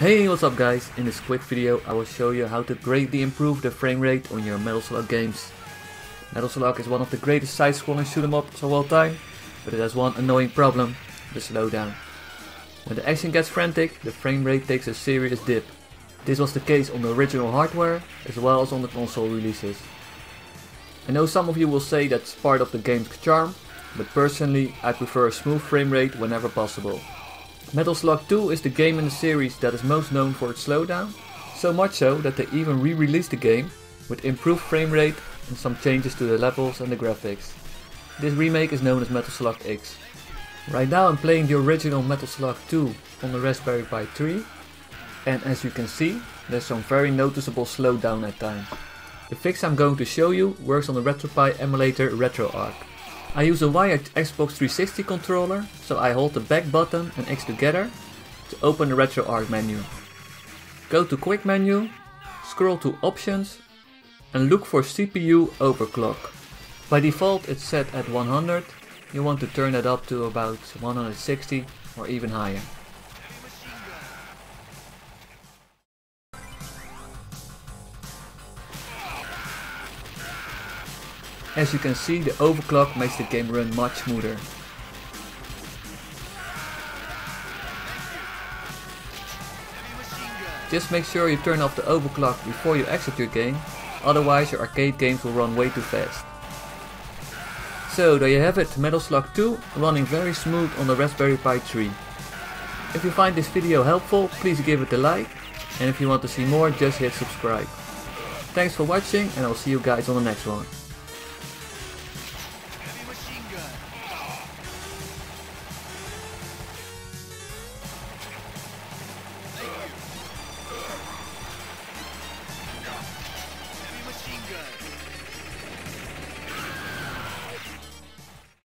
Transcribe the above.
Hey, what's up guys? In this quick video I will show you how to greatly improve the frame rate on your Metal Slug games. Metal Slug is one of the greatest side-scrolling shoot-em-ups of all time, but it has one annoying problem, the slowdown. When the action gets frantic, the frame rate takes a serious dip. This was the case on the original hardware, as well as on the console releases. I know some of you will say that's part of the game's charm, but personally I prefer a smooth frame rate whenever possible. Metal Slug 2 is the game in the series that is most known for its slowdown, so much so that they even re-released the game with improved frame rate and some changes to the levels and the graphics. This remake is known as Metal Slug X. Right now I'm playing the original Metal Slug 2 on the Raspberry Pi 3, and as you can see there's some very noticeable slowdown at times. The fix I'm going to show you works on the RetroPie emulator RetroArch. I use a wired Xbox 360 controller, so I hold the back button and X together to open the RetroArch menu. Go to Quick menu, scroll to Options and look for CPU Overclock. By default it's set at 100, you want to turn that up to about 160 or even higher. As you can see, the overclock makes the game run much smoother. Just make sure you turn off the overclock before you exit your game, otherwise your arcade games will run way too fast. So there you have it, Metal Slug 2 running very smooth on the Raspberry Pi 3. If you find this video helpful, please give it a like, and if you want to see more, just hit subscribe. Thanks for watching and I'll see you guys on the next one.